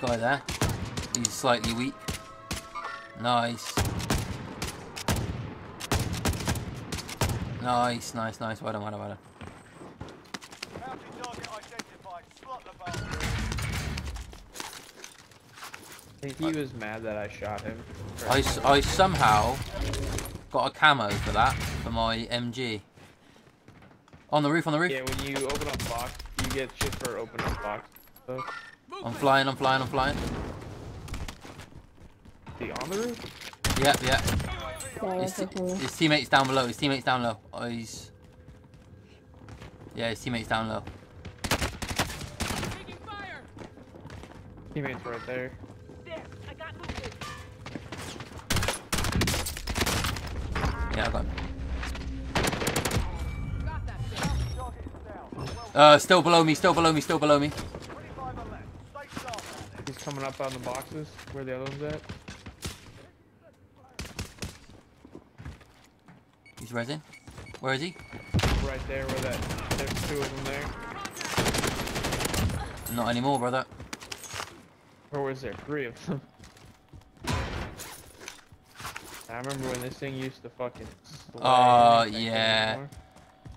guy there. He's slightly weak. Nice. Nice, nice, nice. Well done, well done, well done. I think he was mad that I shot him. I somehow got a camo for that, for my MG. On the roof, on the roof. Yeah, when you open up box, you get shit for open up box. So. I'm flying, I'm flying, I'm flying. Is he on the roof? Yep, yep. Yeah, his teammate's down below, his teammate's down low. Oh, he's... Yeah, his teammate's down low. Teammate's right there. Yeah, I got him. Still below me, still below me, still below me. He's coming up on the boxes, where the other one's at. He's resin. Where is he? Right there, where that, there's two of them there. Not anymore, brother. Or was there three of them? I remember when this thing used to fucking slide. Oh, yeah.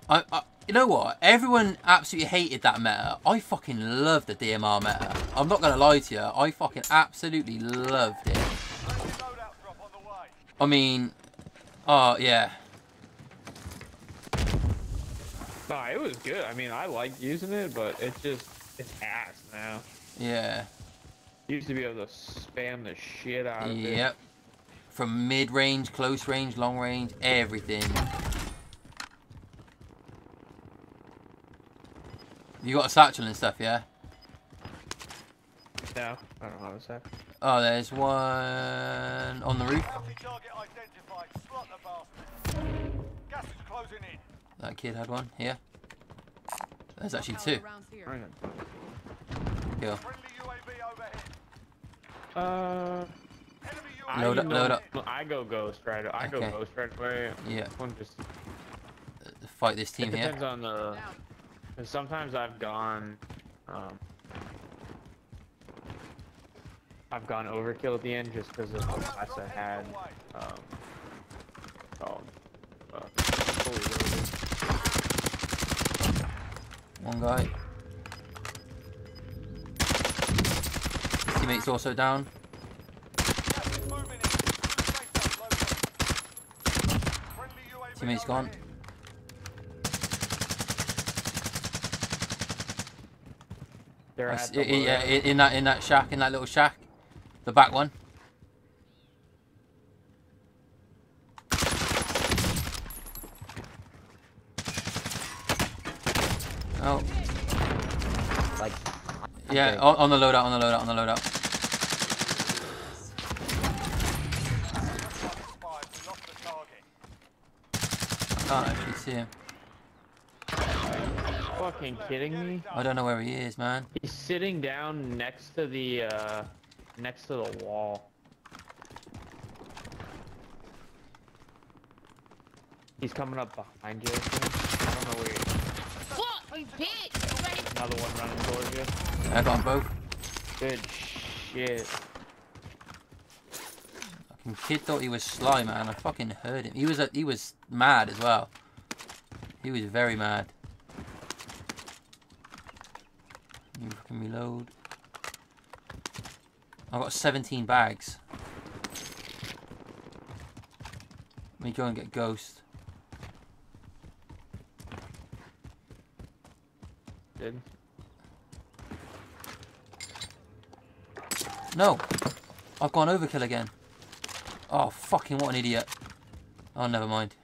I you know what? Everyone absolutely hated that meta. I fucking loved the DMR meta. I'm not going to lie to you. I fucking absolutely loved it. I mean, oh, yeah. Nah, it was good. I mean, I liked using it, but it's just, it's ass now. Yeah. Used to be able to spam the shit out of it. Yep. From mid-range, close-range, long-range, everything. You got a satchel and stuff, yeah? No, I don't have a satchel. Oh, there's one on the roof. That kid had one, here. There's actually two. Cool. Load up, load up. I go ghost right away. Okay. Yeah. One just... Fight this team here. It depends on the... Cause sometimes I've gone overkill at the end just because of the class I had. One guy. Teammate's also down. Teammate's gone. Yeah, in that shack, in that little shack, the back one. Oh. Like. Yeah, on the loadout, on the loadout, on the loadout. I can't actually see him. Fucking kidding me? I don't know where he is, man. He's sitting down next to the wall. He's coming up behind you. I don't know where he is. Fuck, you bitch! Another one running towards you. I got them both. Good shit. Fucking kid thought he was sly, man. I fucking heard him. He was mad as well. He was very mad. You can reload. I've got 17 bags. Let me go and get Ghost. Did? No! I've gone overkill again. Oh, fucking what an idiot. Oh, never mind.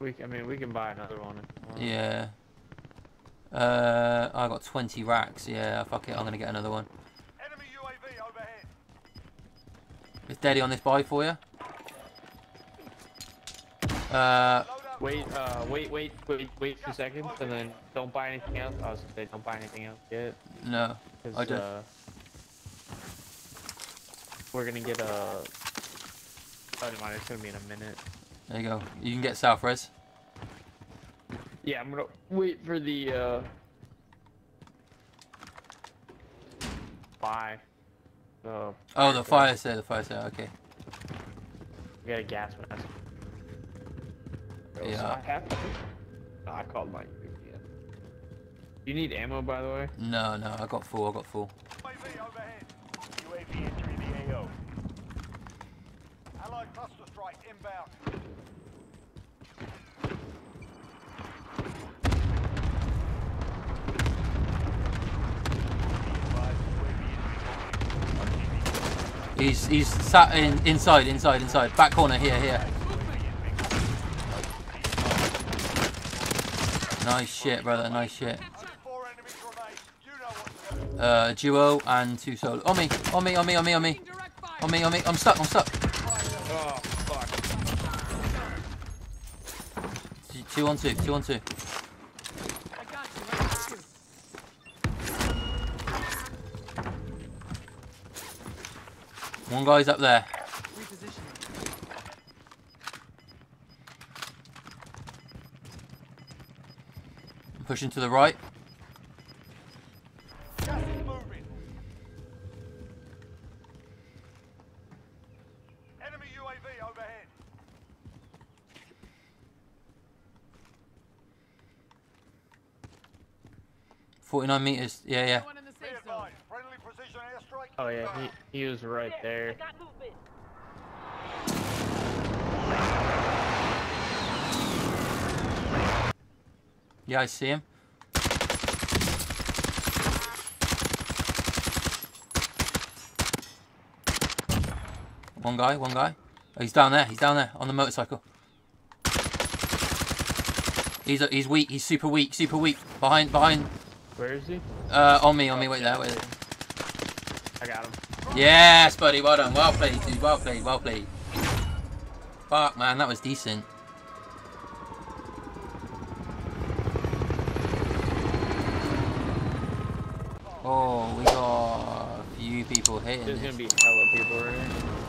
I mean, we can buy another one. Yeah. I got 20 racks. Yeah, fuck it. I'm gonna get another one. Enemy UAV overhead. Is Daddy on this buy for you? Wait 2 seconds, and then don't buy anything else. I was gonna say don't buy anything else yet. No, I don't. We're gonna get a. Oh, never mind. It's gonna be in a minute. There you go. You can get South Res. Yeah, I'm gonna wait for the buy. The oh, the fire cell, okay. We got a gas mask. Yeah. So I have to... No, I called mine. Yeah. Do you need ammo, by the way? No, no, I got full, UAV overhead. UAV entering the AO. Allied cluster strike inbound. He's sat in, inside. Back corner, here. Nice shit, brother, nice shit. Duo and two solo. On me. I'm stuck. Oh, fuck. Two on two. One guy's up there. I'm pushing to the right. Gas is moving. Enemy UAV overhead. $49 meters. Yeah. Oh yeah, he was right there. Yeah, I see him. One guy. Oh, he's down there, on the motorcycle. He's weak, he's super weak. Behind. Where is he? On me, wait there. I got him. Yes, buddy, well done. Well played, dude. Fuck, man, that was decent. Oh, we got a few people hitting. There's going to be hella people right here.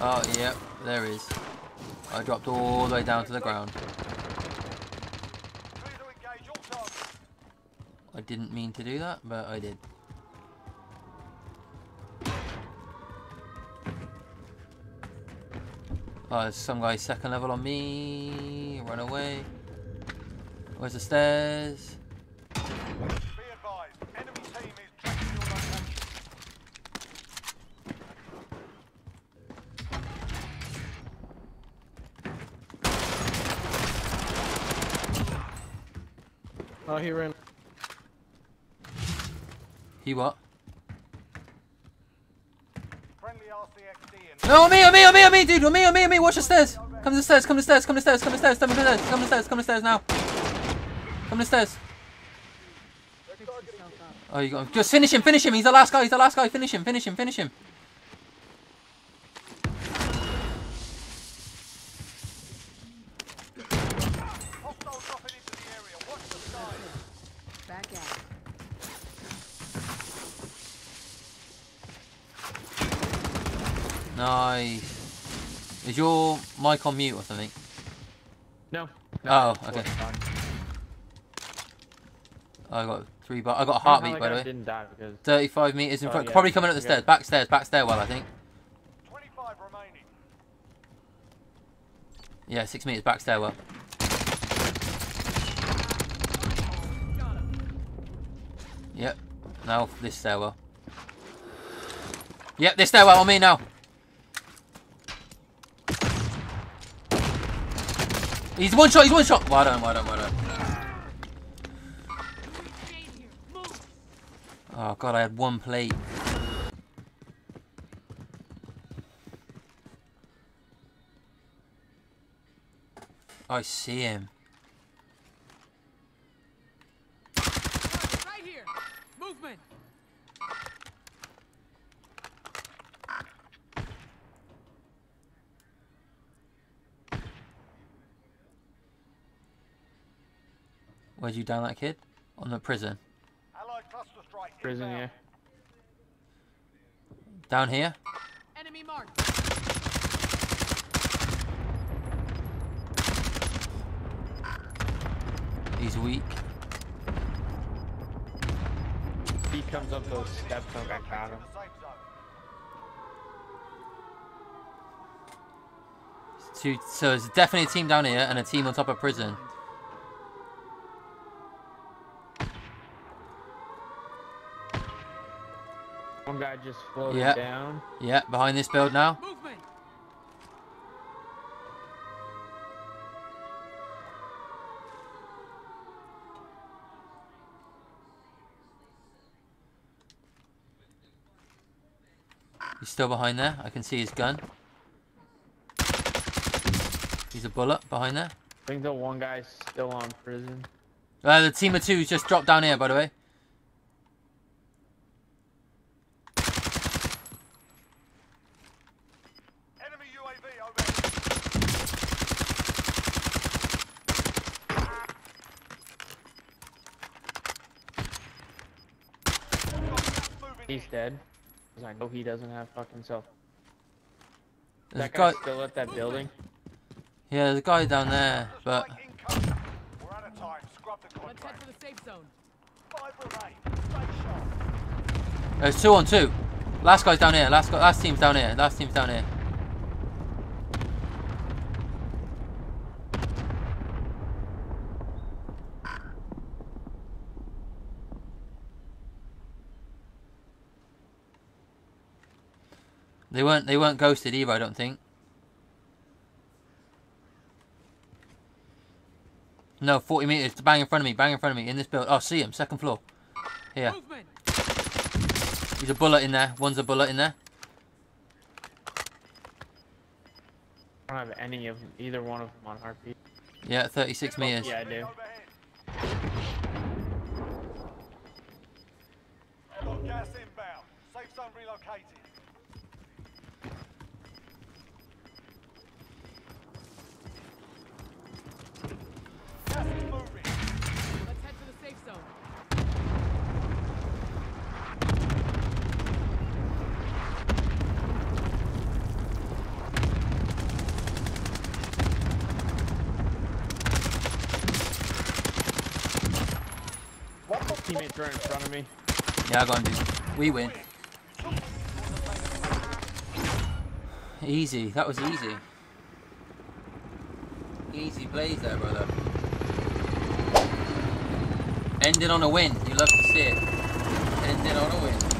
Oh, yep, there is. I dropped all the way down to the ground. I didn't mean to do that, but I did. Some guy second level on me. Run away. Where's the stairs? Be advised, enemy team is tracking your location. Oh, he ran. He what? No, on me, dude, on me, watch the stairs. Come to the stairs now. Oh, you got him. Just finish him, he's the last guy, finish him. Nice. Is your mic on mute or something? No. Oh, okay. I got I got a heartbeat, by the way. Didn't die because... 35 meters in front. Yeah. Probably coming up the stairs. Back stairwell, I think. 25 remaining. Yeah, 6 meters back stairwell. Yep. Now this stairwell. Yep, this stairwell on me now. He's one shot. Why don't. Oh god, I had one plate. I see him. Right here. Movement. Where'd you down that kid? On the prison. Allied cluster strike. Prison, yeah. Down here. Enemy mark. He's weak. He comes up those steps and I got him. Two, so there's definitely a team down here and a team on top of prison. One guy just floating down. Yeah, behind this build now. Movement. He's still behind there. I can see his gun. He's a bullet behind there. I think the one guy's still on prison. The team of two's just dropped down here, by the way. Enemy UAV over. He's dead. Because I know he doesn't have fucking self. That guy's still at that building. Yeah, there's a guy down there, but... We're out of time. Scrub the contract. For the safe zone. 5 remain. Safe shot. There's 2 on 2. Last guy's down here. Last team's down here. They weren't ghosted either, I don't think. No, 40 meters. Bang in front of me. In this build. Oh, see him. Second floor. Here. Movement. He's a bullet in there. One's a bullet in there. I don't have any of them, either one of them on RP. Yeah, 36 meters. Yeah, I do. Gas inbound. Safe zone relocated. Teammates are in front of me. Yeah, I got him, dude. We win. Easy. That was easy. Easy plays there, brother. Ended on a win. You love to see it. Ended on a win.